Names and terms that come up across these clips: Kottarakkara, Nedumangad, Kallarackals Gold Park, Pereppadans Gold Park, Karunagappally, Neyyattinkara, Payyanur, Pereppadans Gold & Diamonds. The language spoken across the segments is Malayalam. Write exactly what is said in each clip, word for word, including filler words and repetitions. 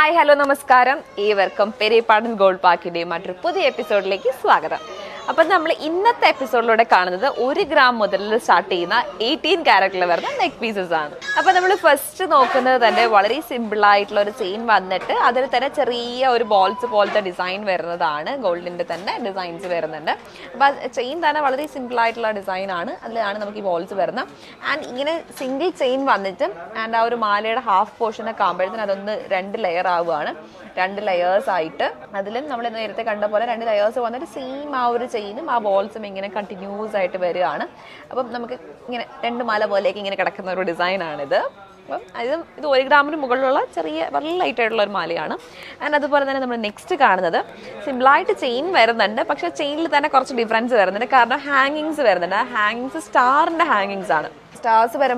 Hi, hello, namaskaram. Welcome to Pereppadans Gold Park. Today, we episode like this. Now, we in this episode, we will start eighteen karat neck pieces. Now, we first look at a very simple chain. That is a ball design. Golden designs. The chain is very simple design. That's balls. And in a single chain, and our half portion of the layer. Two layers height. Adilum nammal nerthe kanda pole two layers vannittu same aa oru chain aa balls um ingane continuous aayittu variyana. Appo namukku ingane rendu mala poleke ingane kadakkunna oru design aanu idu. Appo idum idu one gram nu mugallulla cheriya very light aayittulla oru maliyana. And adu pole thane nammal next kaanunathu simple aayittu chain varunundu. Pakshe chain il thane korchu difference varunundu kaaranam hangings varunundu. Hangings star inde hangings aanu. Stars are very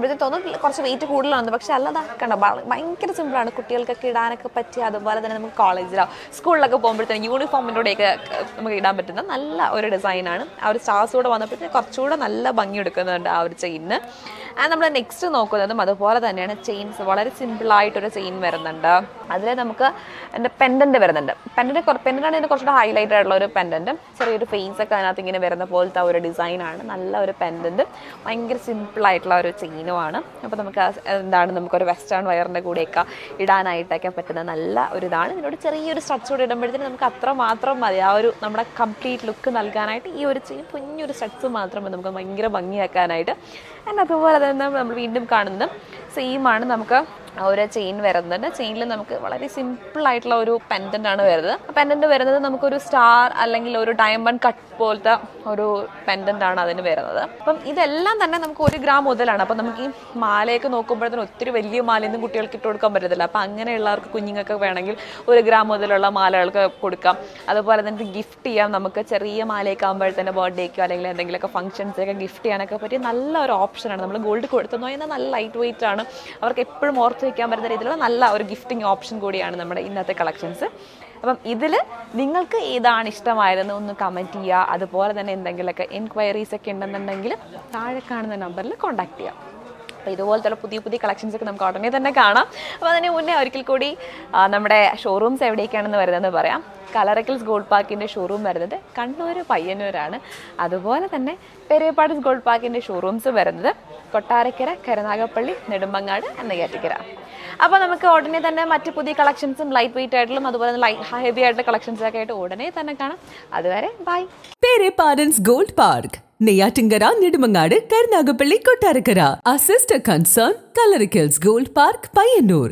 weight കൂടുതലാണ് പക്ഷെ അല്ല ദാ കണ്ട ഭയങ്കര സിമ്പിൾ ആണ് കുട്ടികൾക്കൊക്കെ ഇടാനൊക്കെ പറ്റിയ അതുപോലെ തന്നെ നമുക്ക് കോളേജിലോ സ്കൂളിലൊക്കെ പോകുമ്പോഴത്തേനും യൂണിഫോമിൻ്റെയൊക്കെ നമുക്ക് ഇടാൻ പറ്റുന്ന നല്ല ഒരു ഡിസൈനാണ് ആ ഒരു സ്റ്റാർസ് കൂടെ വന്നപ്പോഴത്തേക്കും കുറച്ചുകൂടെ നല്ല ഭംഗി എടുക്കുന്നുണ്ട് ആ ഒരു ചെയിന് നമ്മൾ നെക്സ്റ്റ് നോക്കുന്നതും അതുപോലെ തന്നെയാണ് ചെയിൻസ് വളരെ സിമ്പിളായിട്ടൊരു ചെയിൻ വരുന്നുണ്ട് അതിൽ നമുക്ക് എൻ്റെ പെൻഡൻറ്റ് വരുന്നുണ്ട് പെൻഡൻറ്റ് പെൻഡൻ്റാണ് ഇതിൻ്റെ കുറച്ചുകൂടെ ഹൈലൈറ്റ് ആയിട്ടുള്ള ഒരു പെൻഡൻറ്റും ചെറിയൊരു ഫേസ് ഒക്കെ അതിനകത്ത് ഇങ്ങനെ വരുന്ന പോലത്തെ ആ ഒരു ഡിസൈനാണ് നല്ല ഒരു പെൻഡൻറ്റ് ഭയങ്കര സിമ്പിളായിട്ടുള്ള ഒരു ചെയിനുമാണ് അപ്പോൾ നമുക്ക് എന്താണ് നമുക്കൊരു വെസ്റ്റേൺ വയറിൻ്റെ കൂടെയൊക്കെ ഇടാനായിട്ടൊക്കെ പറ്റുന്ന നല്ല ഒരു ഇതാണ് ഇതിനോട് ചെറിയൊരു സ്ട്രച്ച് കൂടെ ഇടുമ്പോഴത്തേന് നമുക്ക് അത്ര മാത്രം മതി ആ ഒരു നമ്മുടെ കംപ്ലീറ്റ് ലുക്ക് നൽകാനായിട്ട് ഈ ഒരു ചെയിൻ കുഞ്ഞൊരു സ്ട്രച്ച് മാത്രം മതി നമുക്ക് ഭയങ്കര ഭംഗിയാക്കാനായിട്ട് ആൻഡ് അതുപോലെ തന്നെ നമ്മൾ വീണ്ടും കാണുന്നത് സെയിം ആണ് നമുക്ക് ആ ഒരു ചെയിൻ വരുന്നുണ്ട് ചെയിനിൽ നമുക്ക് വളരെ സിമ്പിളായിട്ടുള്ള ഒരു പെൻഡൻ്റാണ് വരുന്നത് ആ പെൻഡൻ്റ് വരുന്നത് നമുക്കൊരു സ്റ്റാർ അല്ലെങ്കിൽ ഒരു ഡയമണ്ട് കട്ട് പോലത്തെ ഒരു പെൻഡൻ്റാണ് അതിന് വരുന്നത് അപ്പം ഇതെല്ലാം തന്നെ നമുക്ക് ഒരു ഗ്രാം മുതലാണ് അപ്പം നമുക്ക് ഈ മാലയൊക്കെ നോക്കുമ്പോഴത്തേനും ഒത്തിരി വലിയ മാലയൊന്നും കുട്ടികൾക്ക് ഇട്ട് കൊടുക്കാൻ പറ്റത്തില്ല അപ്പം അങ്ങനെയുള്ളവർക്ക് കുഞ്ഞുങ്ങൾക്ക് വേണമെങ്കിൽ ഒരു ഗ്രാം മുതലുള്ള മാലകൾക്ക് കൊടുക്കാം അതുപോലെ തന്നെ ഗിഫ്റ്റ് ചെയ്യാം നമുക്ക് ചെറിയ മാലയൊക്കെ ആകുമ്പോഴത്തേനും ബർത്ത്ഡേക്കോ അല്ലെങ്കിൽ എന്തെങ്കിലുമൊക്കെ ഫംഗ്ഷൻസൊക്കെ ഗിഫ്റ്റ് ചെയ്യാനൊക്കെ പറ്റിയ നല്ല ഒരു ഓപ്ഷനാണ് നമ്മൾ ഗോൾഡ് കൊടുത്തെന്ന് പറഞ്ഞാൽ നല്ല ലൈറ്റ് വെയിറ്റ് ആണ് അവർക്ക് എപ്പോഴും വയ്ക്കാൻ പറ്റുന്ന രീതിയിലുള്ള നല്ല ഒരു ഗിഫ്റ്റിംഗ് ഓപ്ഷൻ കൂടിയാണ് നമ്മുടെ ഇന്നത്തെ കളക്ഷൻസ് അപ്പം ഇതിൽ നിങ്ങൾക്ക് ഏതാണ് ഇഷ്ടമായതെന്ന് ഒന്ന് കമൻറ്റ് ചെയ്യുക അതുപോലെ തന്നെ എന്തെങ്കിലുമൊക്കെ എൻക്വയറീസ് ഒക്കെ ഉണ്ടെന്നുണ്ടെങ്കിൽ താഴെ കാണുന്ന നമ്പറിൽ കോൺടാക്ട് ചെയ്യാം അപ്പോൾ ഇതുപോലത്തെ പുതിയ പുതിയ കളക്ഷൻസ് ഒക്കെ നമുക്ക് ഉടനെ തന്നെ കാണാം അപ്പോൾ അതിന് മുന്നേ ഒരിക്കൽ കൂടി നമ്മുടെ ഷോറൂംസ് എവിടേക്കാണെന്ന് വരുന്നതെന്ന് പറയാം കല്ലറക്കൽസ് ഗോൾഡ് പാർക്കിൻ്റെ ഷോറൂം വരുന്നത് കണ്ണൂർ പയ്യന്നൂരാണ് അതുപോലെ തന്നെ പെരേപ്പാടൻസ് ഗോൾഡ് പാർക്കിൻ്റെ ഷോറൂംസ് വരുന്നത് കൊട്ടാരക്കര കരുനാഗപ്പള്ളി നെടുമങ്ങാട് നെയ്യാറ്റിക്കര അപ്പോൾ നമുക്ക് ഉടനെ തന്നെ മറ്റ് പുതിയ കളക്ഷൻസും ലൈറ്റ് വെയിറ്റ് ആയിട്ടുള്ള അതുപോലെ തന്നെ ഹെവി ആയിട്ടുള്ള കളക്ഷൻസൊക്കെ ആയിട്ട് ഉടനെ തന്നെ കാണാം അതുവരെ bye Perepadans gold park Neyyattinkara, Nedumangad, Karunagappally, Kottarakkara. Our sister concern, Kallarackals Gold Park, Payyanur.